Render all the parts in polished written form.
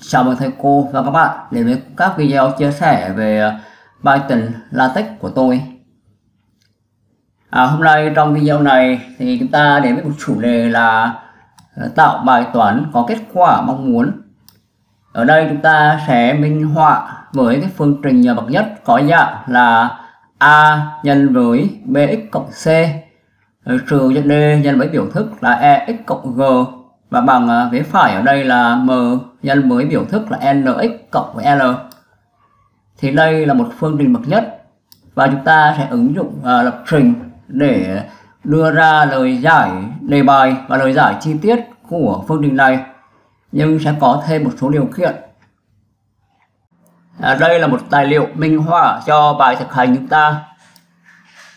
Chào mừng thầy cô và các bạn đến với các video chia sẻ về Python LaTeX của tôi. Hôm nay trong video này thì chúng ta đến với một chủ đề là tạo bài toán có kết quả mong muốn. Ở đây chúng ta sẽ minh họa với cái phương trình bậc nhất có dạng là a nhân với bx cộng c trừ d nhân với biểu thức là ex cộng g và bằng vế phải ở đây là m nhân với biểu thức là nx cộng với l. Thì đây là một phương trình bậc nhất và chúng ta sẽ ứng dụng lập trình để đưa ra lời giải đề bài và lời giải chi tiết của phương trình này, nhưng sẽ có thêm một số điều kiện. Đây là một tài liệu minh họa cho bài thực hành chúng ta.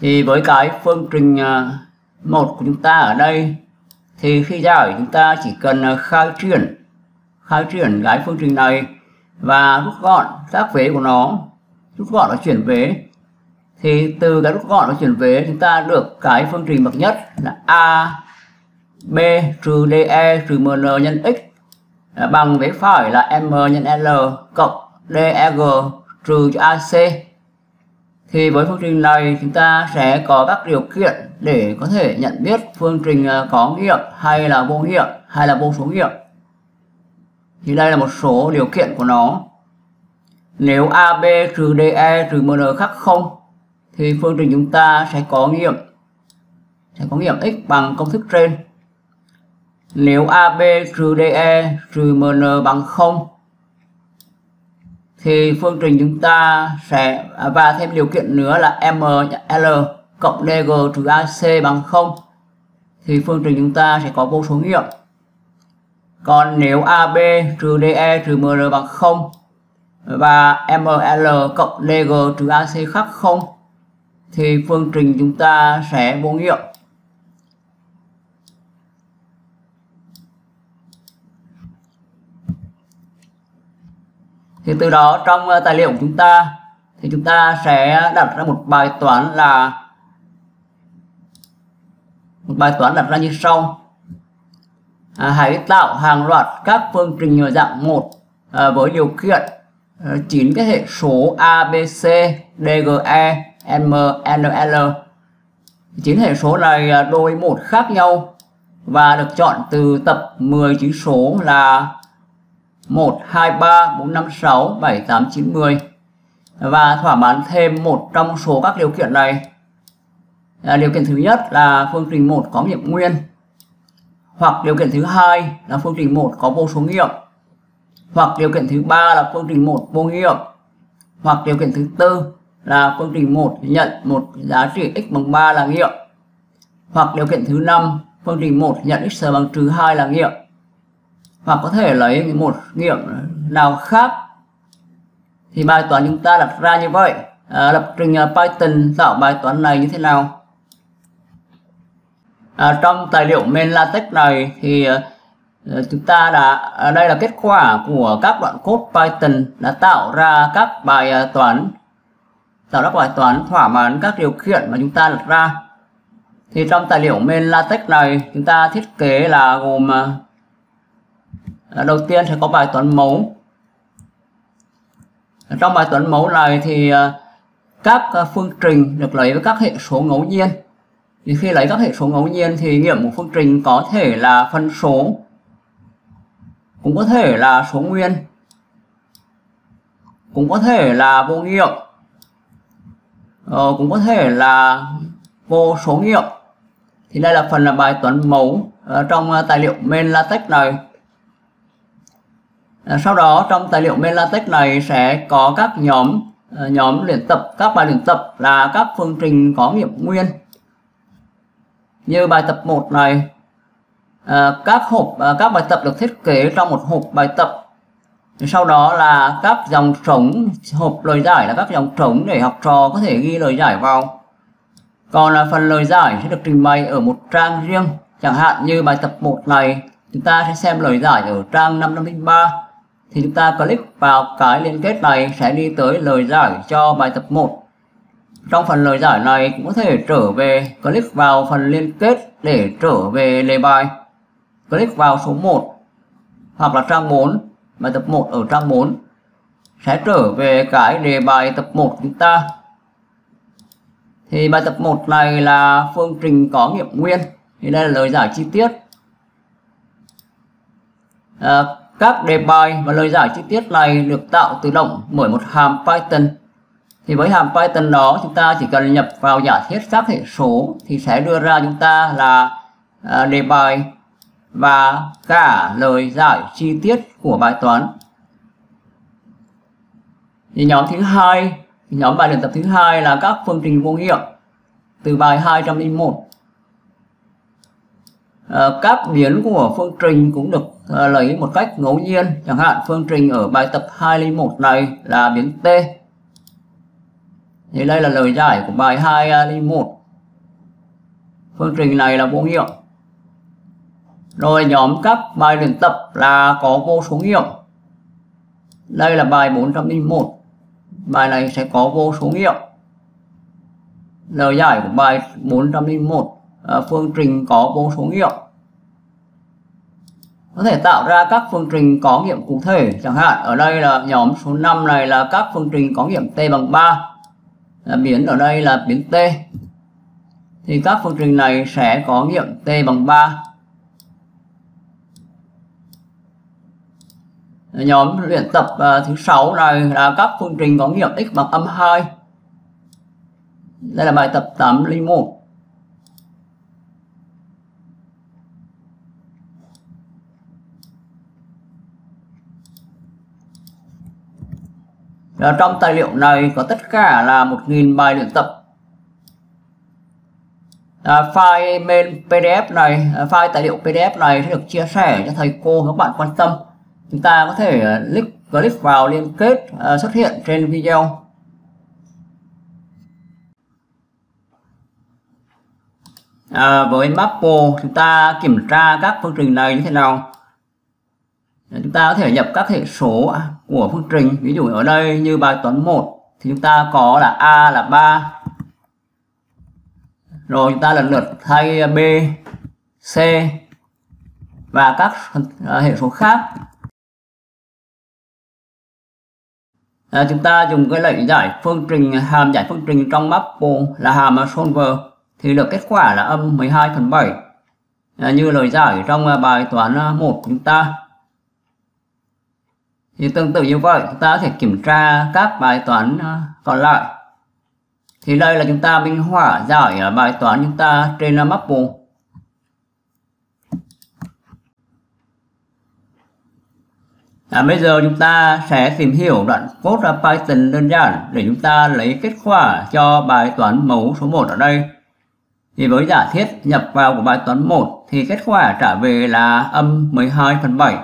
Thì với cái phương trình 1 của chúng ta ở đây thì khi giải chúng ta chỉ cần khai triển cái phương trình này và rút gọn các vế của nó, rút gọn và chuyển vế. Thì từ cái rút gọn và chuyển vế chúng ta được cái phương trình bậc nhất là a b trừ de trừ mn nhân x bằng vế phải là m nhân l cộng deg trừ ac. Thì với phương trình này chúng ta sẽ có các điều kiện để có thể nhận biết phương trình có nghiệm hay là vô nghiệm hay là vô số nghiệm. Thì đây là một số điều kiện của nó. Nếu AB trừ DE trừ MN khác không thì phương trình chúng ta sẽ có nghiệm x bằng công thức trên. Nếu AB trừ DE trừ MN bằng 0 thì phương trình chúng ta sẽ và thêm điều kiện nữa là ML cộng DG trừ AC bằng 0 thì phương trình chúng ta sẽ có vô số nghiệm. Còn nếu AB trừ DE trừ MN bằng 0 và ML cộng DG trừ AC khác 0 thì phương trình chúng ta sẽ vô nghiệm. Thì từ đó trong tài liệu của chúng ta thì chúng ta sẽ đặt ra một bài toán là đặt ra như sau. Hãy tạo hàng loạt các phương trình dạng 1 với điều kiện 9 cái hệ số a b c d g e m n l. 9 hệ số này đôi một khác nhau và được chọn từ tập 10 chữ số là 1, 2, 3, 4, 5, 6, 7, 8, 9, 10 và thỏa mãn thêm một trong số các điều kiện này. Điều kiện thứ nhất là phương trình 1 có nghiệm nguyên, hoặc điều kiện thứ hai là phương trình 1 có vô số nghiệm, hoặc điều kiện thứ ba là phương trình 1 vô nghiệm, hoặc điều kiện thứ tư là phương trình 1 nhận một giá trị x bằng 3 là nghiệm, hoặc điều kiện thứ năm phương trình 1 nhận x bằng trừ 2 là nghiệm, hoặc có thể lấy một nghiệm nào khác. Thì bài toán chúng ta đặt ra như vậy. Lập trình Python tạo bài toán này như thế nào? Trong tài liệu main LaTeX này thì chúng ta đã đây là kết quả của các đoạn code Python đã tạo ra các bài toán thỏa mãn các điều kiện mà chúng ta đặt ra. Thì trong tài liệu main LaTeX này chúng ta thiết kế là gồm đầu tiên sẽ có bài toán mẫu. Trong bài toán mẫu này thì các phương trình được lấy với các hệ số ngẫu nhiên. Thì khi lấy các hệ số ngẫu nhiên thì nghiệm của phương trình có thể là phân số, cũng có thể là số nguyên, cũng có thể là vô nghiệm, cũng có thể là vô số nghiệm. Thì đây là phần là bài toán mẫu trong tài liệu main LaTeX này. Sau đó trong tài liệu main LaTeX này sẽ có các nhóm luyện tập, các bài luyện tập là các phương trình có nghiệm nguyên. Như bài tập 1 này, các bài tập được thiết kế trong một hộp bài tập. Sau đó là các dòng trống, hộp lời giải là các dòng trống để học trò có thể ghi lời giải vào. Còn là phần lời giải sẽ được trình bày ở một trang riêng. Chẳng hạn như bài tập 1 này, chúng ta sẽ xem lời giải ở trang 503. Thì chúng ta click vào cái liên kết này sẽ đi tới lời giải cho bài tập 1. Trong phần lời giải này cũng có thể trở về, click vào phần liên kết để trở về đề bài. Click vào số 1 hoặc là trang 4 bài tập 1 ở trang 4 sẽ trở về cái đề bài tập 1 chúng ta. Thì bài tập 1 này là phương trình có nghiệm nguyên. Thì đây là lời giải chi tiết. Các đề bài và lời giải chi tiết này được tạo tự động bởi một hàm Python. Thì với hàm Python đó chúng ta chỉ cần nhập vào giả thiết xác hệ số thì sẽ đưa ra chúng ta là đề bài và cả lời giải chi tiết của bài toán. Thì nhóm thứ hai, nhóm bài luyện tập thứ hai là các phương trình vô nghiệm từ bài 201. Các biến của phương trình cũng được lấy một cách ngẫu nhiên, chẳng hạn phương trình ở bài tập 201 này là biến t. Thì đây là lời giải của bài 201. Phương trình này là vô nghiệm. Rồi nhóm các bài luyện tập là có vô số nghiệm. Đây là bài 401. Bài này sẽ có vô số nghiệm. Lời giải của bài 401 phương trình có vô số nghiệm. Có thể tạo ra các phương trình có nghiệm cụ thể. Chẳng hạn ở đây là nhóm số 5 này là các phương trình có nghiệm t bằng 3. Biến ở đây là biến t. Thì các phương trình này sẽ có nghiệm t bằng 3. Nhóm luyện tập thứ 6 này là các phương trình có nghiệm x bằng -2. Đây là bài tập 801. Trong tài liệu này có tất cả là 1000 bài luyện tập. File main PDF này, file tài liệu PDF này sẽ được chia sẻ cho thầy cô và các bạn quan tâm. Chúng ta có thể click vào liên kết xuất hiện trên video. Với Maple chúng ta kiểm tra các phương trình này như thế nào? Chúng ta có thể nhập các hệ số của phương trình. Ví dụ ở đây như bài toán 1 thì chúng ta có là A là 3. Rồi chúng ta lần lượt thay B, C và các hệ số khác. Chúng ta dùng cái lệnh giải phương trình, hàm giải phương trình trong Maple là hàm solver thì được kết quả là -12/7 như lời giải trong bài toán 1 của chúng ta. Thì tương tự như vậy chúng ta có thể kiểm tra các bài toán còn lại. Thì đây là chúng ta minh họa giải bài toán chúng ta trên Maple. Bây giờ chúng ta sẽ tìm hiểu đoạn code Python đơn giản để chúng ta lấy kết quả cho bài toán mẫu số 1 ở đây. Thì với giả thiết nhập vào của bài toán 1 thì kết quả trả về là -12/7.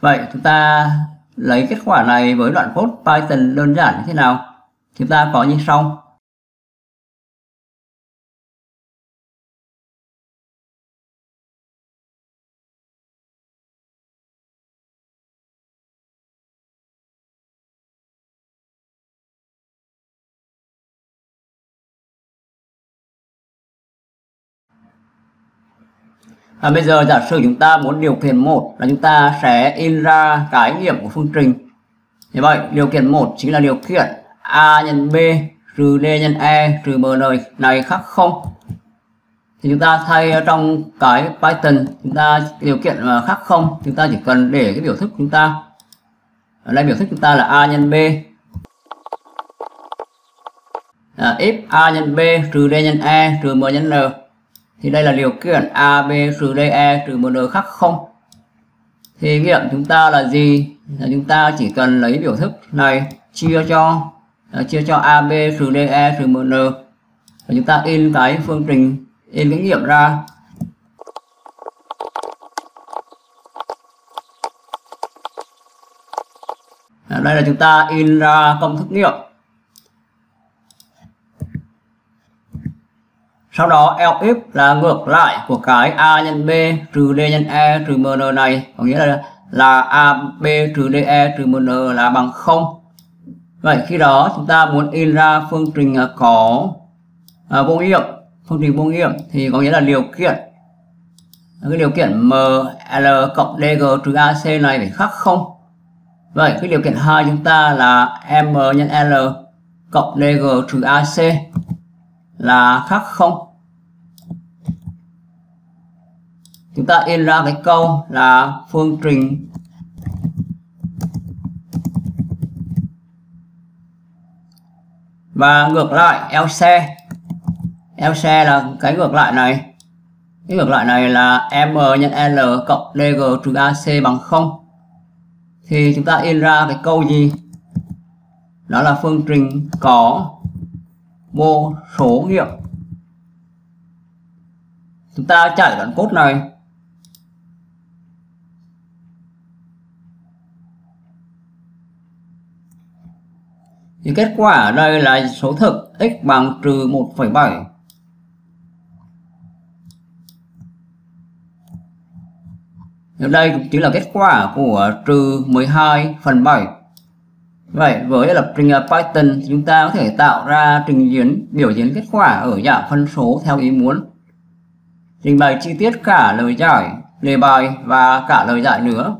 Vậy chúng ta lấy kết quả này với đoạn code Python đơn giản như thế nào? Chúng ta có như sau. Bây giờ giả sử chúng ta muốn điều kiện 1 là chúng ta sẽ in ra cái nghiệm của phương trình. Như vậy điều kiện 1 chính là điều kiện A nhân B trừ D nhân E trừ M này khác 0. Thì chúng ta thay trong cái Python chúng ta điều kiện khác 0, chúng ta chỉ cần để cái biểu thức chúng ta. Ở đây biểu thức chúng ta là A nhân B. If A nhân B trừ D nhân E trừ M nhân N. Thì đây là điều kiện A, B, trừ D, E, trừ M, N khác 0. Thì nghiệm chúng ta là gì? Là chúng ta chỉ cần lấy biểu thức này chia cho A, B, trừ D, E, trừ M, N. Và chúng ta in cái phương trình, in cái nghiệm ra. Đây là chúng ta in ra công thức nghiệm. Sau đó elif là ngược lại của cái A nhân B trừ D nhân E trừ MN này, có nghĩa là AB trừ DE trừ MN là bằng 0. Vậy khi đó chúng ta muốn in ra phương trình có vô nghiệm. Phương trình vô nghiệm thì có nghĩa là điều kiện, cái điều kiện ML cộng DG trừ AC này phải khác 0. Vậy cái điều kiện 2 chúng ta là M nhân L cộng DG trừ AC là khác không. Chúng ta in ra cái câu là phương trình và ngược lại LC là cái ngược lại này. Cái ngược lại này là M nhân L cộng DG trừ AC bằng 0. Thì chúng ta in ra cái câu gì? Đó là phương trình có vô số nghiệm. Chúng ta chạy đoạn code này. Thì kết quả ở đây là số thực x bằng trừ 1,7. Ở đây cũng chính là kết quả của trừ 12/7. Vậy với lập trình Python chúng ta có thể tạo ra trình diễn biểu diễn kết quả ở dạng phân số theo ý muốn. Trình bày chi tiết cả lời giải, đề bài và cả lời giải nữa.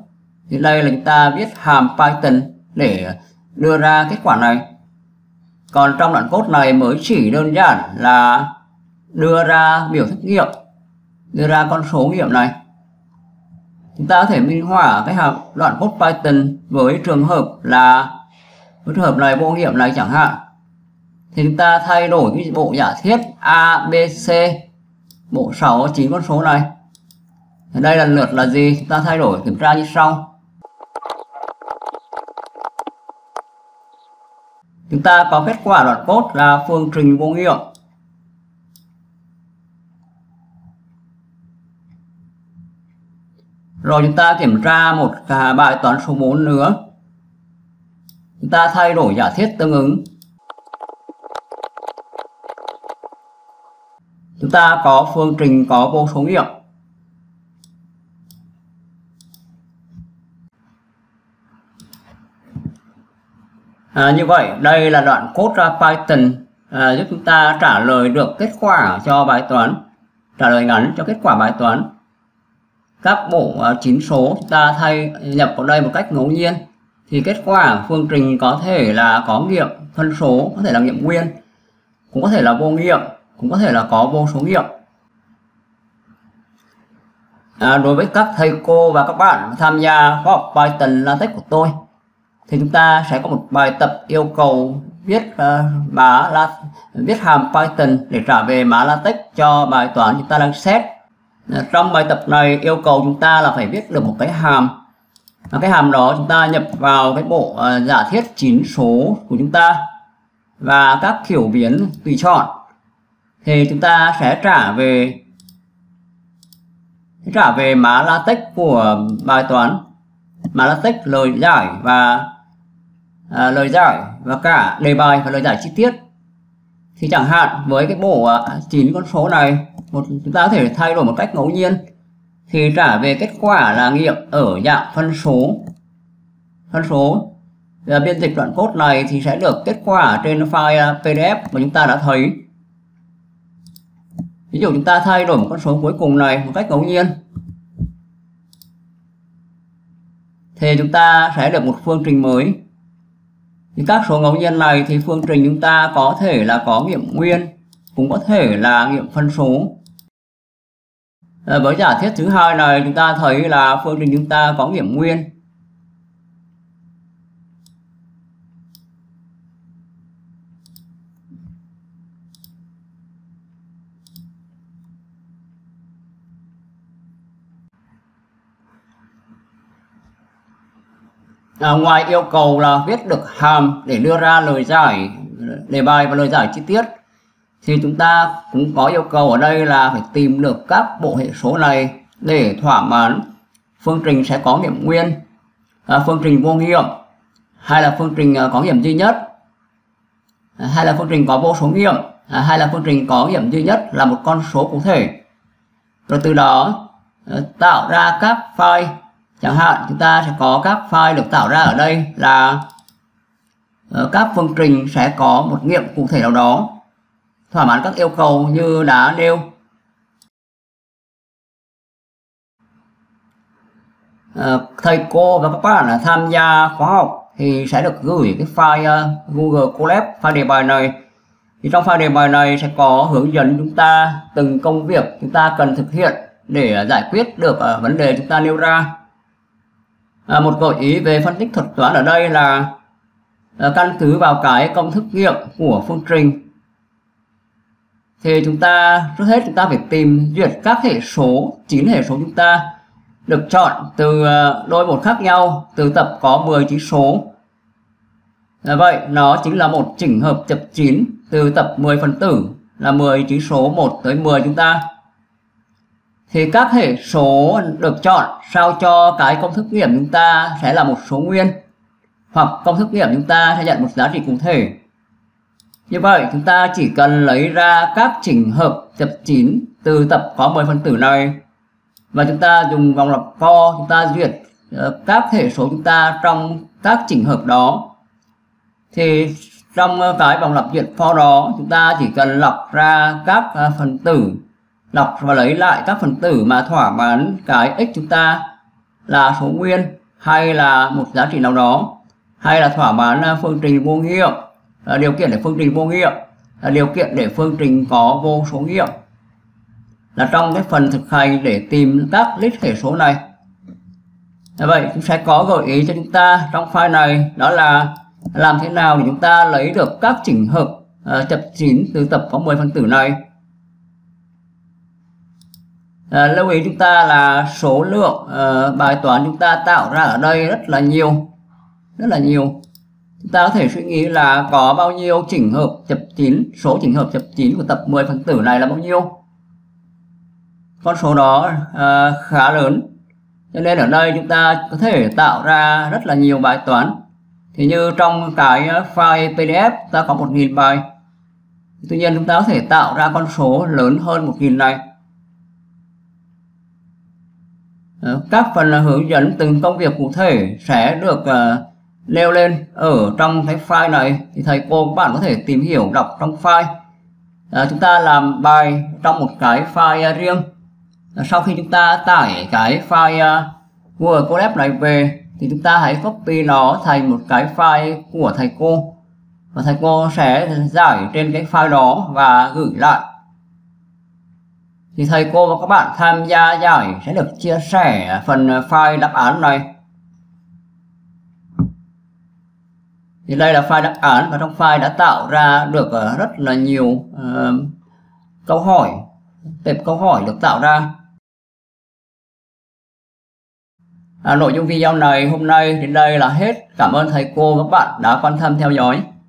Thì đây là chúng ta viết hàm Python để đưa ra kết quả này. Còn trong đoạn code này mới chỉ đơn giản là đưa ra biểu thức nghiệm, đưa ra con số nghiệm này. Chúng ta có thể minh họa cái hàm đoạn code Python với trường hợp là này vô nghiệm này chẳng hạn. Thì chúng ta thay đổi cái bộ giả thiết A, B, C, bộ 6, 9 con số này. Ở đây lần lượt là gì? Chúng ta thay đổi kiểm tra như sau. Chúng ta có kết quả đoạn code là phương trình vô nghiệm. Rồi chúng ta kiểm tra một bài toán số 4 nữa. Chúng ta thay đổi giả thiết tương ứng. Chúng ta có phương trình có vô số nghiệm. Như vậy đây là đoạn code Python giúp chúng ta trả lời được kết quả cho bài toán, trả lời ngắn cho kết quả bài toán. Các bộ 9 số chúng ta thay nhập vào đây một cách ngẫu nhiên. Thì kết quả phương trình có thể là có nghiệm, phân số có thể là nghiệm nguyên, cũng có thể là vô nghiệm, cũng có thể là có vô số nghiệm. Đối với các thầy cô và các bạn tham gia khóa học Python LaTeX của tôi, thì chúng ta sẽ có một bài tập yêu cầu viết viết hàm Python để trả về mã LaTeX cho bài toán chúng ta đang xét. Trong bài tập này yêu cầu chúng ta là phải viết được một cái hàm. Cái hàm đó chúng ta nhập vào cái bộ giả thiết 9 số của chúng ta và các kiểu biến tùy chọn. Thì chúng ta sẽ trả về mã LaTeX của bài toán, mã LaTeX lời giải và cả đề bài và lời giải chi tiết. Thì chẳng hạn với cái bộ 9 con số này, chúng ta có thể thay đổi một cách ngẫu nhiên. Thì trả về kết quả là nghiệm ở dạng phân số. Và biên dịch đoạn code này thì sẽ được kết quả trên file PDF mà chúng ta đã thấy. Ví dụ chúng ta thay đổi một con số cuối cùng này một cách ngẫu nhiên. Thì chúng ta sẽ được một phương trình mới. Thì các số ngẫu nhiên này thì phương trình chúng ta có thể là có nghiệm nguyên, cũng có thể là nghiệm phân số. Với giả thiết thứ hai này chúng ta thấy là phương trình chúng ta có nghiệm nguyên. Ngoài yêu cầu là viết được hàm để đưa ra lời giải, đề bài và lời giải chi tiết, thì chúng ta cũng có yêu cầu ở đây là phải tìm được các bộ hệ số này để thỏa mãn phương trình sẽ có nghiệm nguyên, phương trình vô nghiệm, hay là phương trình có nghiệm duy nhất, hay là phương trình có vô số nghiệm, hay là phương trình có nghiệm duy nhất là một con số cụ thể. Rồi từ đó tạo ra các file. Chẳng hạn chúng ta sẽ có các file được tạo ra ở đây là các phương trình sẽ có một nghiệm cụ thể nào đó, thỏa mãn các yêu cầu như đã nêu. thầy cô và các bạn tham gia khóa học thì sẽ được gửi cái file Google Colab, file đề bài này. Thì trong file đề bài này sẽ có hướng dẫn chúng ta từng công việc chúng ta cần thực hiện để giải quyết được vấn đề chúng ta nêu ra. Một gợi ý về phân tích thuật toán ở đây là căn cứ vào cái công thức nghiệm của phương trình thì chúng ta trước hết chúng ta phải tìm duyệt các hệ số, 9 hệ số chúng ta được chọn từ đôi một khác nhau, từ tập có 10 chữ số. Vậy nó chính là một chỉnh hợp chập 9 từ tập 10 phần tử là 10 chữ số 1 tới 10 chúng ta. Thì các hệ số được chọn sao cho cái công thức nghiệm chúng ta sẽ là một số nguyên, hoặc công thức nghiệm chúng ta sẽ nhận một giá trị cụ thể. Như vậy chúng ta chỉ cần lấy ra các chỉnh hợp chập 9 từ tập có 10 phần tử này và chúng ta dùng vòng lặp for chúng ta duyệt các hệ số chúng ta trong các chỉnh hợp đó. Thì trong cái vòng lặp duyệt for đó chúng ta chỉ cần lọc ra các phần tử, lọc và lấy lại các phần tử mà thỏa mãn cái x chúng ta là số nguyên hay là một giá trị nào đó, hay là thỏa mãn phương trình vô nghiệm, điều kiện để phương trình vô nghiệm, điều kiện để phương trình có vô số nghiệm, là trong cái phần thực hành để tìm các list hệ số này. Vậy cũng sẽ có gợi ý cho chúng ta trong file này, đó là làm thế nào để chúng ta lấy được các chỉnh hợp chập 9 từ tập có 10 phần tử này. Lưu ý chúng ta là số lượng bài toán chúng ta tạo ra ở đây rất là nhiều. Chúng ta có thể suy nghĩ là có bao nhiêu chỉnh hợp chập 9, số chỉnh hợp chập 9 của tập 10 phần tử này là bao nhiêu. Con số đó khá lớn, cho nên ở đây chúng ta có thể tạo ra rất là nhiều bài toán. Thì như trong cái file PDF ta có 1000 bài, tuy nhiên chúng ta có thể tạo ra con số lớn hơn 1000 này. Các phần hướng dẫn từng công việc cụ thể sẽ được nêu lên ở trong cái file này, thì thầy cô các bạn có thể tìm hiểu đọc trong file. Chúng ta làm bài trong một cái file riêng. Sau khi chúng ta tải cái file Google Colab này về thì chúng ta hãy copy nó thành một cái file của thầy cô, và thầy cô sẽ giải trên cái file đó và gửi lại. Thì thầy cô và các bạn tham gia giải sẽ được chia sẻ phần file đáp án này. Thì đây là file đáp án, và trong file đã tạo ra được rất là nhiều câu hỏi, tệp câu hỏi được tạo ra. Nội dung video này hôm nay đến đây là hết. Cảm ơn thầy cô và các bạn đã quan tâm theo dõi.